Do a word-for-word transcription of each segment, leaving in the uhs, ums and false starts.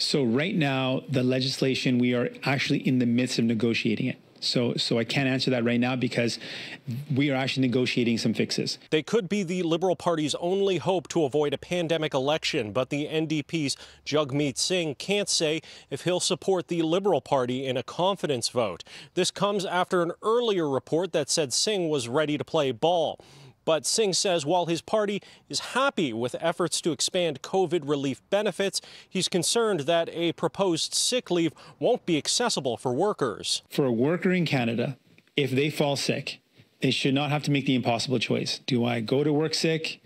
So right now, the legislation, we are actually in the midst of negotiating it. So, so I can't answer that right now because we are actually negotiating some fixes. They could be the Liberal Party's only hope to avoid a pandemic election, but the N D P's Jagmeet Singh can't say if he'll support the Liberal Party in a confidence vote. This comes after an earlier report that said Singh was ready to play ball. But Singh says while his party is happy with efforts to expand COVID relief benefits, he's concerned that a proposed sick leave won't be accessible for workers. For a worker in Canada, if they fall sick, they should not have to make the impossible choice. Do I go to work sick,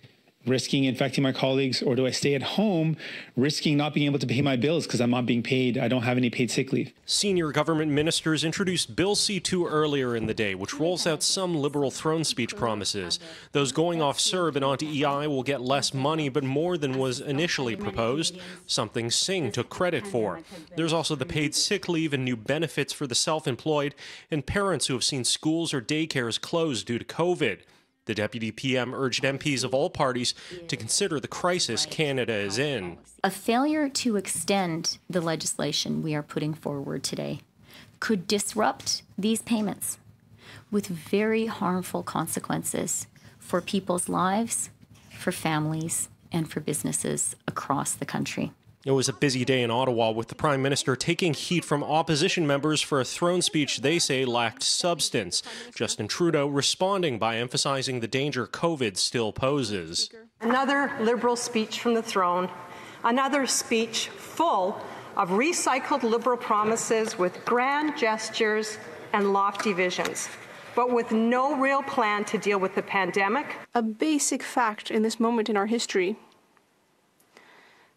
risking infecting my colleagues, or do I stay at home, risking not being able to pay my bills because I'm not being paid, I don't have any paid sick leave? Senior government ministers introduced Bill C two earlier in the day, which rolls out some Liberal throne speech promises. Those going off C E R B and onto E I will get less money, but more than was initially proposed, something Singh took credit for. There's also the paid sick leave and new benefits for the self-employed and parents who have seen schools or daycares closed due to COVID. The deputy P M urged M Ps of all parties to consider the crisis Canada is in. A failure to extend the legislation we are putting forward today could disrupt these payments with very harmful consequences for people's lives, for families, and for businesses across the country. It was a busy day in Ottawa, with the Prime Minister taking heat from opposition members for a throne speech they say lacked substance. Justin Trudeau responding by emphasizing the danger COVID still poses. Another Liberal speech from the throne, another speech full of recycled Liberal promises with grand gestures and lofty visions, but with no real plan to deal with the pandemic. A basic fact in this moment in our history: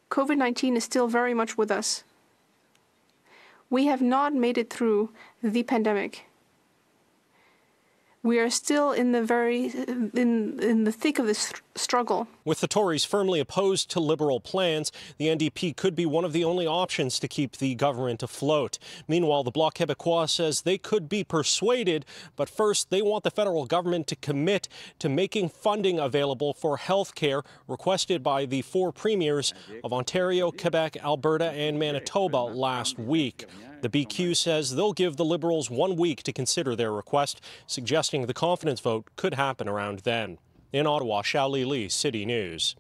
COVID nineteen is still very much with us. We have not made it through the pandemic. We are still in the very in, in the thick of this struggle. With the Tories firmly opposed to Liberal plans, the N D P could be one of the only options to keep the government afloat. Meanwhile, the Bloc Québécois says they could be persuaded, but first they want the federal government to commit to making funding available for health care requested by the four premiers of Ontario, Quebec, Alberta, and Manitoba last week. The B Q says they'll give the Liberals one week to consider their request, suggesting the confidence vote could happen around then. In Ottawa, Xiaoli Li, City News.